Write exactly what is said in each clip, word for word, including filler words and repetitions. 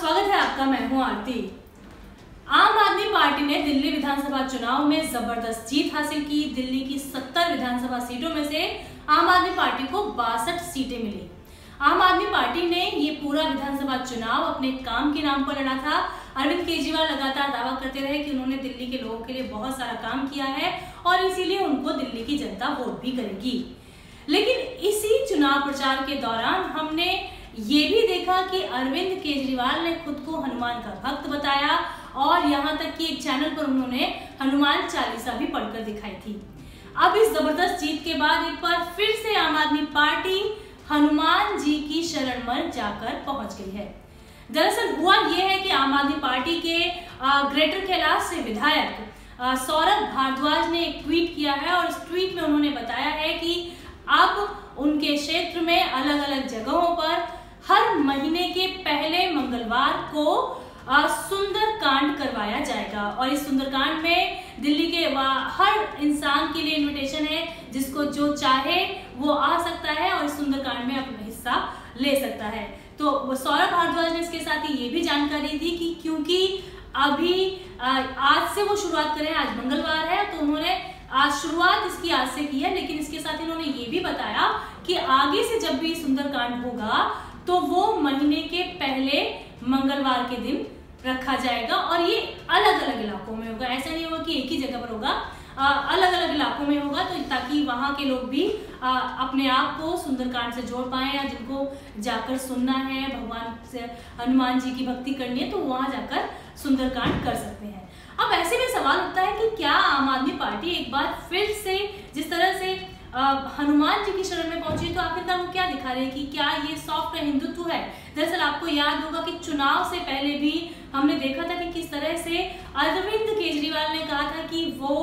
स्वागत है आपका। मैं हूं आरती। आम आदमी पार्टी ने दिल्ली विधानसभा चुनाव में जबरदस्त जीत हासिल की। दिल्ली की सत्तर विधानसभा सीटों में से आम आदमी पार्टी को बासठ सीटें मिली। आम आदमी पार्टी ने ये पूरा विधानसभा चुनाव अपने काम के नाम पर लड़ा था। अरविंद केजरीवाल लगातार दावा करते रहे कि उन्होंने दिल्ली के लोगों के लिए बहुत सारा काम किया है और इसीलिए उनको दिल्ली की जनता वोट भी करेगी। लेकिन इसी चुनाव प्रचार के दौरान हमने ये भी देखा कि अरविंद केजरीवाल ने खुद को हनुमान का भक्त बताया और यहाँ तक कि एक चैनल पर उन्होंने हनुमान चालीसा भी पढ़कर दिखाई थी। अब इस जबरदस्त जीत के बाद एक बार फिर से आम आदमी पार्टी हनुमान जी की शरण में जाकर पहुंच गई है। दरअसल हुआ यह है कि आम आदमी पार्टी के ग्रेटर कैलाश से विधायक सौरभ भारद्वाज ने एक ट्वीट किया है और इस ट्वीट में उन्होंने बताया है कि अब उनके क्षेत्र में अलग अलग जगहों पर हर महीने के पहले मंगलवार को सुंदरकांड करवाया जाएगा और इस सुंदरकांड में दिल्ली के हर इंसान के लिए इनविटेशन है, जिसको जो चाहे वो आ सकता है और इस सुंदरकांड में अपना हिस्सा ले सकता है। तो सौरभ भारद्वाज ने इसके साथ ही ये भी जानकारी दी कि क्योंकि अभी आज से वो शुरुआत करें, आज मंगलवार है तो उन्होंने आज शुरुआत इसकी आज से की है, लेकिन इसके साथ इन्होंने ये भी बताया कि आगे से जब भी सुंदरकांड होगा तो वो महीने के पहले मंगलवार के दिन रखा जाएगा और ये अलग अलग इलाकों में होगा। ऐसा नहीं होगा कि एक ही जगह पर होगा, आ, अलग अलग इलाकों में होगा, तो ताकि वहाँ के लोग भी आ, अपने आप को सुंदरकांड से जोड़ पाए या जिनको जाकर सुनना है, भगवान से हनुमान जी की भक्ति करनी है तो वहाँ जाकर सुंदरकांड कर सकते हैं। अब ऐसे में सवाल उठता है कि क्या आम आदमी पार्टी एक बार फिर से जिस तरह से हनुमान जी की शरण में पहुंची तो आखिरकार वो क्या दिखा रहे हैं कि क्या ये सॉफ्ट हिंदुत्व है। दरअसल आपको याद होगा कि चुनाव से पहले भी हमने देखा था कि किस तरह से अरविंद केजरीवाल ने कहा था कि वो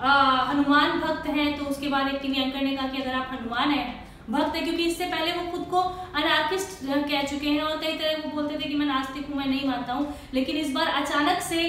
आ, हनुमान भक्त हैं, तो उसके बाद एक टीवी एंकर ने कहा कि अगर आप हनुमान हैं भक्त है, क्योंकि इससे पहले वो खुद को अनार्किस्ट कह चुके हैं और कई तरह वो बोलते थे कि मैं नास्तिक हूँ, मैं नहीं मानता हूँ, लेकिन इस बार अचानक से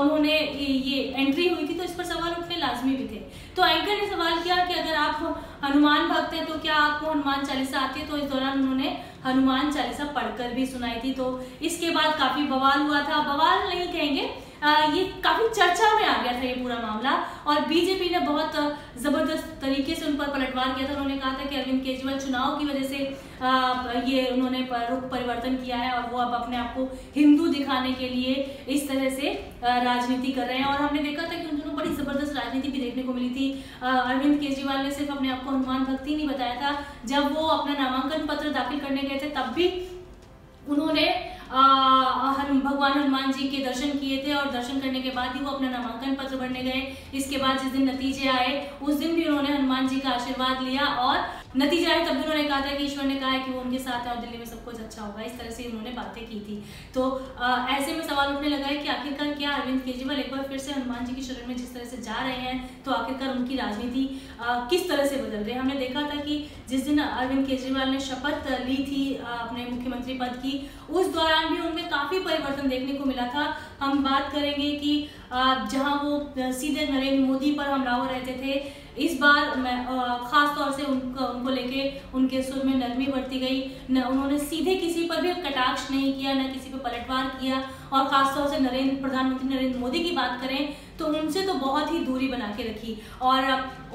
उन्होंने ये एंट्री हुई थी तो इस पर सवाल उठने लाजमी भी थे। तो एंकर ने सवाल किया कि अगर आप हनुमान भक्त हैं तो क्या आपको हनुमान चालीसा आती है, तो इस दौरान उन्होंने हनुमान चालीसा पढ़कर भी सुनाई थी। तो इसके बाद काफी बवाल हुआ था, बवाल नहीं कहेंगे, आ, ये काफी चर्चा में आ गया था ये पूरा मामला और बीजेपी ने बहुत जबरदस्त तरीके से उन पर पलटवार किया था। उन्होंने कहा था कि अरविंद केजरीवाल चुनाव की वजह से आ, ये उन्होंने रुख परिवर्तन किया है और वो अब अपने आप को हिंदू दिखाने के लिए इस तरह से राजनीति कर रहे हैं और हमने देखा था कि उन दोनों बड़ी जबरदस्त राजनीति भी देखने को मिली थी। अरविंद केजरीवाल ने सिर्फ अपने आप को हनुमान भक्त ही नहीं बताया था, जब वो अपना नामांकन पत्र दाखिल करने गए थे तब भी उन्होंने भगवान हनुमान जी के दर्शन किए थे और दर्शन करने के बाद ही वो अपना नामांकन पत्र भरने गए। इसके बाद जिस दिन नतीजे आए उस दिन भी उन्होंने हनुमान जी का आशीर्वाद लिया और नतीजा आए तब भी उन्होंने कहा था कि ईश्वर ने कहा है कि वो उनके साथ है और दिल्ली में सब कुछ अच्छा होगा। इस तरह से उन्होंने बातें की थी। तो आ, ऐसे में सवाल उठने लगा है कि आखिरकार क्या अरविंद केजरीवाल एक बार फिर से हनुमान जी की शरण में जिस तरह से जा रहे हैं तो आखिरकार उनकी राजनीति किस तरह से बदल रही है। हमने देखा था कि जिस दिन अरविंद केजरीवाल ने शपथ ली थी अपने मुख्यमंत्री पद की उस दौरान भी उनमें काफी परिवर्तन देखने को मिला था। हम बात करेंगे कि जहां वो सीधे नरेंद्र मोदी पर हमलावर रहते थे, इस बार खास तौर से उनको उनको लेके उनके सुर में नरमी बरती गई। न उन्होंने सीधे किसी पर भी कटाक्ष नहीं किया, न किसी पर पलटवार किया और खासतौर से नरेंद्र प्रधानमंत्री नरेंद्र मोदी की बात करें तो उनसे तो बहुत ही दूरी बना के रखी और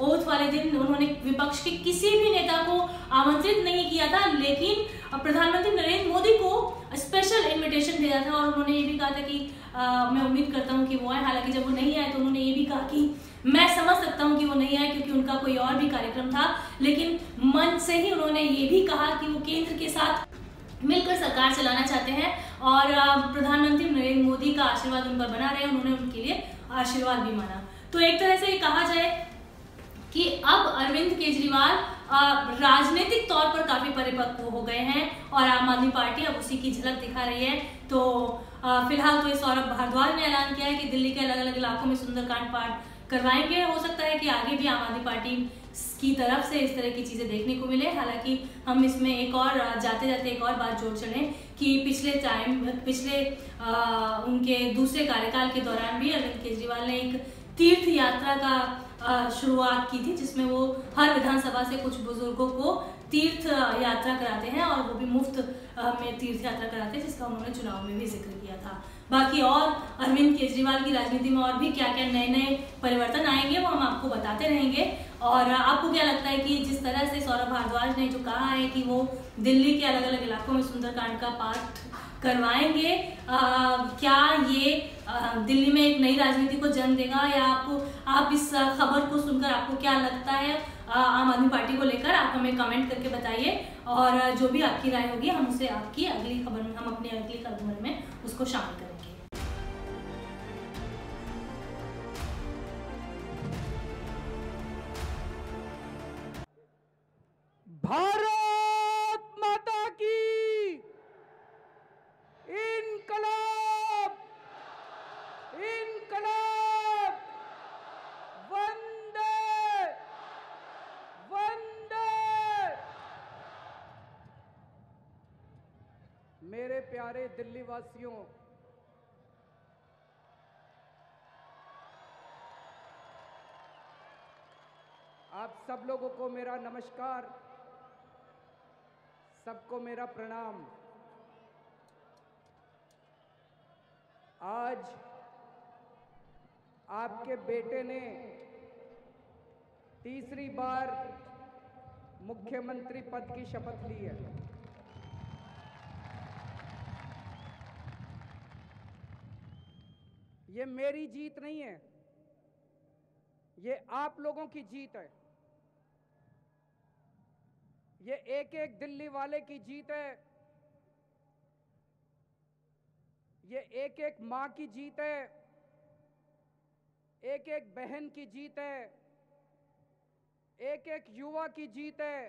ओथ वाले दिन उन्होंने विपक्ष के किसी भी नेता को आमंत्रित नहीं किया था, लेकिन प्रधानमंत्री नरेंद्र मोदी को स्पेशल इन्विटेशन भेजा था और उन्होंने ये भी कहा था कि आ, मैं उम्मीद करता हूँ कि वो आए। हालांकि जब वो नहीं आए तो उन्होंने ये भी कहा कि मैं समझ सकता हूँ कि वो नहीं आए क्योंकि उनका कोई और भी कार्यक्रम था, लेकिन मन से ही उन्होंने ये भी कहा कि वो केंद्र के साथ मिलकर सरकार चलाना चाहते हैं और प्रधानमंत्री नरेंद्र मोदी का आशीर्वाद उन पर बना रहे, उन्होंने उनके लिए आशीर्वाद भी माना। तो एक तरह से कहा जाए कि अब अरविंद केजरीवाल राजनीतिक तौर पर काफी परिपक्व हो गए हैं और आम आदमी पार्टी अब उसी की झलक दिखा रही है। तो फिलहाल तो सौरभ भारद्वाज ने ऐलान किया है कि दिल्ली के अलग अलग इलाकों में सुंदरकांड पाठ करवाएंगे। हो सकता है कि आगे भी आम आदमी पार्टी की तरफ से इस तरह की चीजें देखने को मिले। हालांकि हम इसमें एक और जाते जाते एक और बात जोड़ चले कि पिछले टाइम पिछले आ, उनके दूसरे कार्यकाल के दौरान भी अरविंद केजरीवाल ने एक तीर्थ यात्रा का आ, शुरुआत की थी, जिसमें वो हर विधानसभा से कुछ बुजुर्गों को तीर्थ यात्रा कराते हैं और वो भी मुफ्त में तीर्थ यात्रा कराते हैं, जिसका उन्होंने चुनाव में भी जिक्र किया था। बाकी और अरविंद केजरीवाल की राजनीति में और भी क्या क्या नए नए परिवर्तन आएंगे वो हम आपको बताते रहेंगे। और आपको क्या लगता है कि जिस तरह से सौरभ भारद्वाज ने जो कहा है कि वो दिल्ली के अलग अलग इलाकों में सुंदरकांड का पाठ करवाएंगे, आ, क्या ये आ, दिल्ली में एक नई राजनीति को जन्म देगा, या आपको आप इस खबर को सुनकर आपको क्या लगता है आ, आम आदमी पार्टी को लेकर, आप हमें कमेंट करके बताइए। और जो भी आपकी राय होगी हम उसे आपकी अगली खबर में हम अपनी अगली खबर में उसको शामिल करेंगे। भारत माता की इनकलाब, इनकलाब, वंदे वंदे। मेरे प्यारे दिल्ली वासियों, आप सब लोगों को मेरा नमस्कार, सबको मेरा प्रणाम। आज आपके बेटे ने तीसरी बार मुख्यमंत्री पद की शपथ ली है। ये मेरी जीत नहीं है, ये आप लोगों की जीत है, ये एक एक दिल्ली वाले की जीत है, ये एक एक माँ की जीत है, एक एक बहन की जीत है, एक एक युवा की जीत है,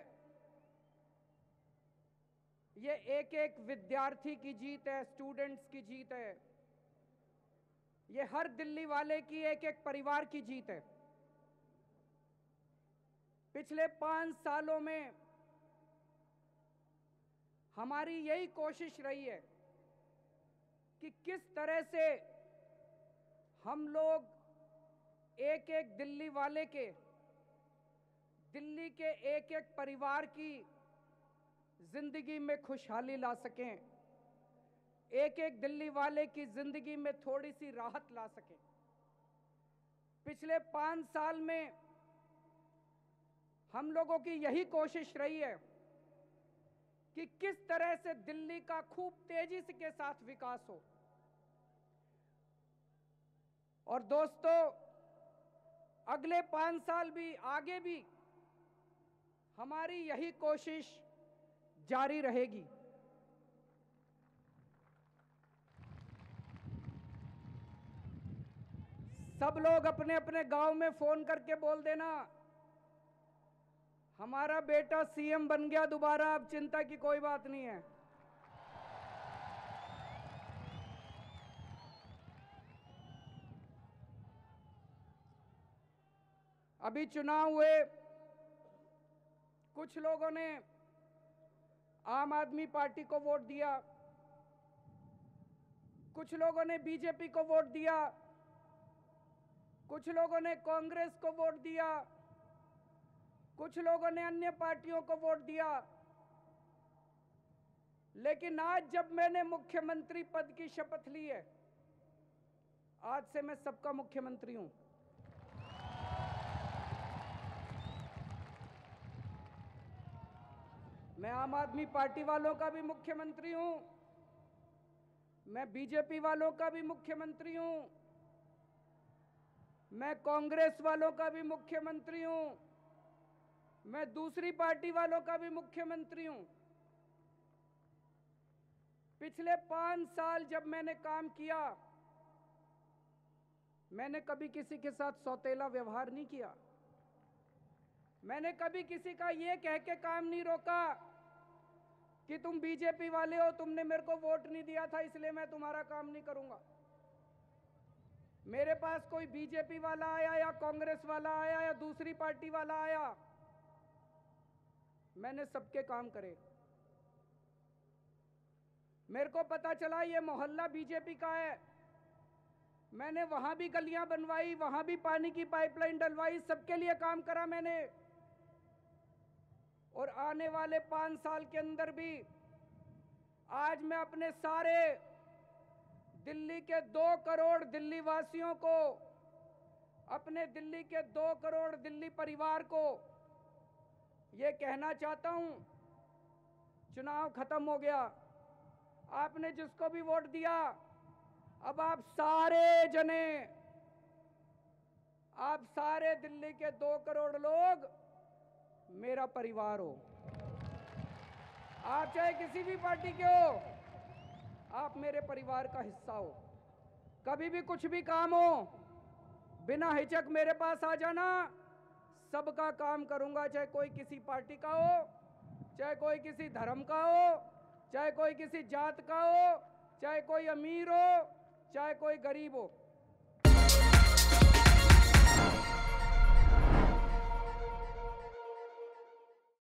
ये एक एक विद्यार्थी की जीत है, स्टूडेंट्स की जीत है, ये हर दिल्ली वाले की एक एक परिवार की जीत है। पिछले पांच सालों में हमारी यही कोशिश रही है कि किस तरह से हम लोग एक एक दिल्ली वाले के, दिल्ली के एक एक परिवार की जिंदगी में खुशहाली ला सकें, एक एक दिल्ली वाले की जिंदगी में थोड़ी सी राहत ला सकें। पिछले पाँच साल में हम लोगों की यही कोशिश रही है कि किस तरह से दिल्ली का खूब तेजी से के साथ विकास हो। और दोस्तों, अगले पांच साल भी, आगे भी हमारी यही कोशिश जारी रहेगी। सब लोग अपने अपने गांव में फोन करके बोल देना हमारा बेटा सीएम बन गया दोबारा, अब चिंता की कोई बात नहीं है। अभी चुनाव हुए, कुछ लोगों ने आम आदमी पार्टी को वोट दिया, कुछ लोगों ने बीजेपी को वोट दिया, कुछ लोगों ने कांग्रेस को वोट दिया, कुछ लोगों ने अन्य पार्टियों को वोट दिया। लेकिन आज जब मैंने मुख्यमंत्री पद की शपथ ली है, आज से मैं सबका मुख्यमंत्री हूं। मैं आम आदमी पार्टी वालों का भी मुख्यमंत्री हूं, मैं बीजेपी वालों का भी मुख्यमंत्री हूं, मैं कांग्रेस वालों का भी मुख्यमंत्री हूं, मैं दूसरी पार्टी वालों का भी मुख्यमंत्री हूं। पिछले पांच साल जब मैंने काम किया, मैंने कभी किसी के साथ सौतेला व्यवहार नहीं किया, मैंने कभी किसी का ये कह के काम नहीं रोका कि तुम बीजेपी वाले हो, तुमने मेरे को वोट नहीं दिया था इसलिए मैं तुम्हारा काम नहीं करूंगा। मेरे पास कोई बीजेपी वाला आया या कांग्रेस वाला आया या दूसरी पार्टी वाला आया, मैंने सबके काम करे। मेरे को पता चला ये मोहल्ला बीजेपी का है, मैंने वहां भी गलियां बनवाई, वहां भी पानी की पाइपलाइन डलवाई, सबके लिए काम करा मैंने। और आने वाले पांच साल के अंदर भी आज मैं अपने सारे दिल्ली के दो करोड़ दिल्ली वासियों को, अपने दिल्ली के दो करोड़ दिल्ली परिवार को ये कहना चाहता हूं, चुनाव खत्म हो गया। आपने जिसको भी वोट दिया, अब आप सारे जने, आप सारे दिल्ली के दो करोड़ लोग मेरा परिवार हो। आप चाहे किसी भी पार्टी के हो, आप मेरे परिवार का हिस्सा हो। कभी भी कुछ भी काम हो, बिना हिचक मेरे पास आ जाना, सबका काम करूंगा। चाहे कोई किसी पार्टी का हो, चाहे कोई किसी धर्म का हो, चाहे कोई किसी जात का हो, चाहे कोई अमीर हो, चाहे कोई गरीब हो।